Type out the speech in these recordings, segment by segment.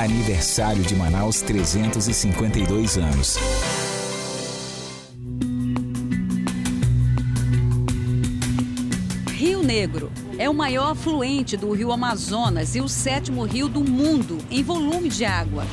Aniversário de Manaus, 352 anos. Rio Negro é o maior afluente do Rio Amazonas e o 7º rio do mundo em volume de água.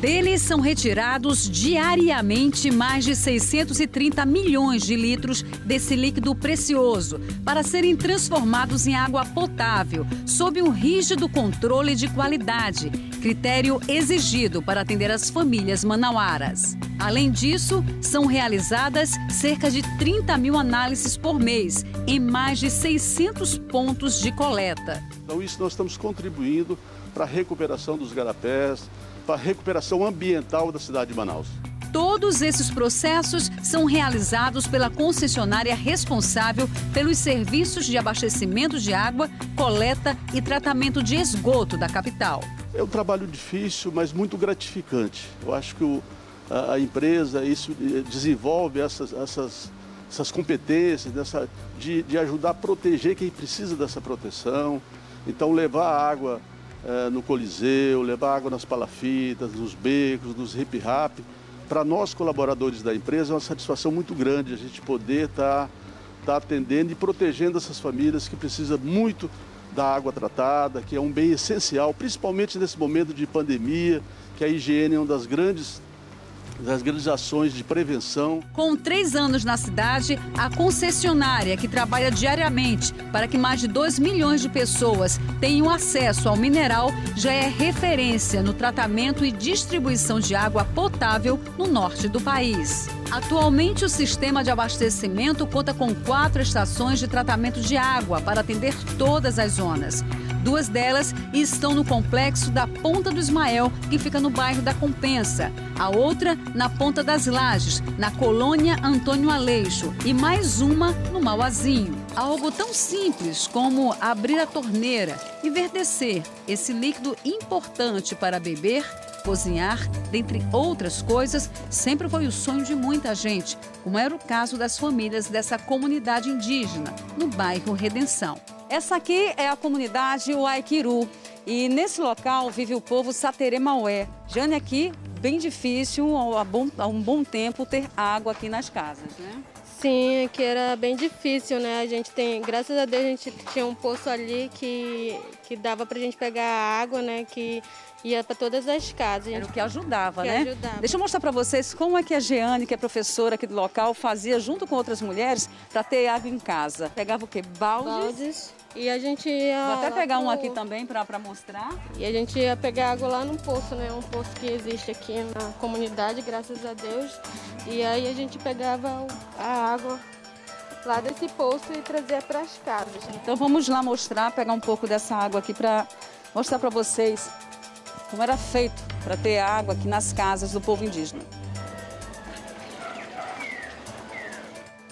Deles são retirados diariamente mais de 630 milhões de litros desse líquido precioso para serem transformados em água potável, sob um rígido controle de qualidade, critério exigido para atender as famílias manauaras. Além disso, são realizadas cerca de 30 mil análises por mês, em mais de 600 pontos de coleta. Então isso nós estamos contribuindo para a recuperação dos garapés, para a recuperação ambiental da cidade de Manaus. Todos esses processos são realizados pela concessionária responsável pelos serviços de abastecimento de água, coleta e tratamento de esgoto da capital. É um trabalho difícil, mas muito gratificante. Eu acho que a empresa desenvolve essas competências de ajudar a proteger quem precisa dessa proteção. Então, levar a água no Coliseu, levar água nas palafitas, nos becos, nos hip-rap. Para nós, colaboradores da empresa, é uma satisfação muito grande a gente poder estar atendendo e protegendo essas famílias que precisam muito da água tratada, que é um bem essencial, principalmente nesse momento de pandemia, que a higiene é uma das grandes ações de prevenção. Com 3 anos na cidade, a concessionária, que trabalha diariamente para que mais de 2 milhões de pessoas tenham acesso ao mineral, já é referência no tratamento e distribuição de água potável no norte do país. Atualmente, o sistema de abastecimento conta com 4 estações de tratamento de água para atender todas as zonas. 2 delas estão no complexo da Ponta do Ismael, que fica no bairro da Compensa. A outra na Ponta das Lages, na Colônia Antônio Aleixo. E mais uma no Mauazinho. Algo tão simples como abrir a torneira e verdecer esse líquido importante para beber, cozinhar, dentre outras coisas, sempre foi o sonho de muita gente, como era o caso das famílias dessa comunidade indígena, no bairro Redenção. Essa aqui é a comunidade Uaiquiru e nesse local vive o povo Sateré-Mawé. Jané, aqui, bem difícil há um bom tempo ter água aqui nas casas, né? Sim, que era bem difícil, né? A gente tem, graças a Deus, a gente tinha um poço ali que dava pra gente pegar água, né? Que ia pra todas as casas. Era o que ajudava, né? Ajudava. Deixa eu mostrar pra vocês como é que a Jeane, que é professora aqui do local, fazia junto com outras mulheres pra ter água em casa. Pegava o quê? Baldes. E a gente ia... Vou até pegar um aqui também para mostrar. E a gente ia pegar água lá no poço, né? Um poço que existe aqui na comunidade, graças a Deus. E aí a gente pegava a água lá desse poço e trazia para as casas. Então vamos lá mostrar, pegar um pouco dessa água aqui para mostrar para vocês como era feito para ter água aqui nas casas do povo indígena.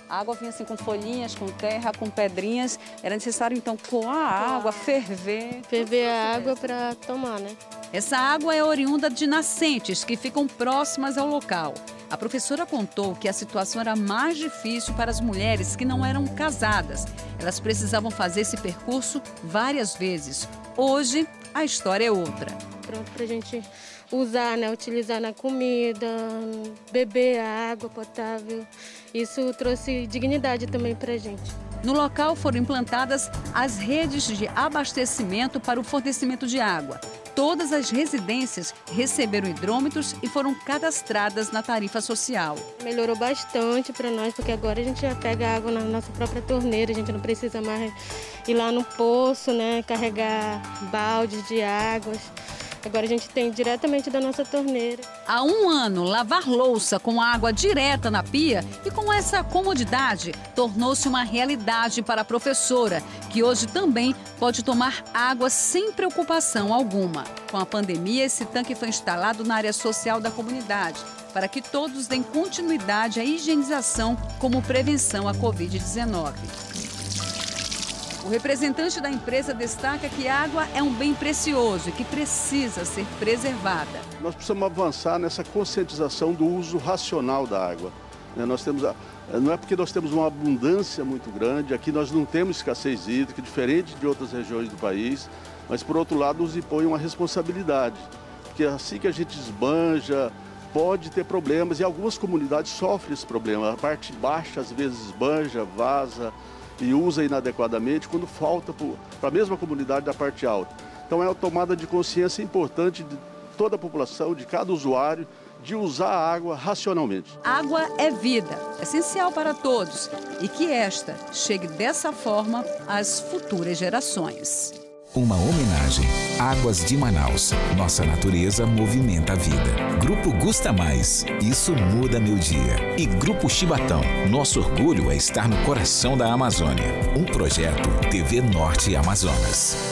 A água vinha assim com folhinhas, com terra, com pedrinhas. Era necessário, então, coar a água, ferver. Ferver a água para tomar, né? Essa água é oriunda de nascentes que ficam próximas ao local. A professora contou que a situação era mais difícil para as mulheres que não eram casadas. Elas precisavam fazer esse percurso várias vezes. Hoje, a história é outra. Pronto para a gente usar, né? Utilizar na comida, beber a água potável. Isso trouxe dignidade também para a gente. No local foram implantadas as redes de abastecimento para o fornecimento de água. Todas as residências receberam hidrômetros e foram cadastradas na tarifa social. Melhorou bastante para nós, porque agora a gente já pega água na nossa própria torneira, a gente não precisa mais ir lá no poço, né, carregar baldes de águas. Agora a gente tem diretamente da nossa torneira. Há 1 ano, lavar louça com água direta na pia e com essa comodidade tornou-se uma realidade para a professora, que hoje também pode tomar água sem preocupação alguma. Com a pandemia, esse tanque foi instalado na área social da comunidade, para que todos deem continuidade à higienização como prevenção à Covid-19. O representante da empresa destaca que a água é um bem precioso e que precisa ser preservada. Nós precisamos avançar nessa conscientização do uso racional da água. Nós temos, não é porque nós temos uma abundância muito grande, aqui nós não temos escassez hídrica, diferente de outras regiões do país. mas por outro lado nos impõe uma responsabilidade, porque assim que a gente esbanja, pode ter problemas e algumas comunidades sofrem esse problema. A parte baixa às vezes esbanja, vaza e usa inadequadamente quando falta para a mesma comunidade da parte alta. Então é uma tomada de consciência importante de toda a população, de cada usuário, de usar a água racionalmente. Água é vida, essencial para todos, e que esta chegue dessa forma às futuras gerações. Uma homenagem. Águas de Manaus. Nossa natureza movimenta a vida. Grupo Gusta Mais. Isso muda meu dia. E Grupo Chibatão. Nosso orgulho é estar no coração da Amazônia. Um projeto TV Norte Amazonas.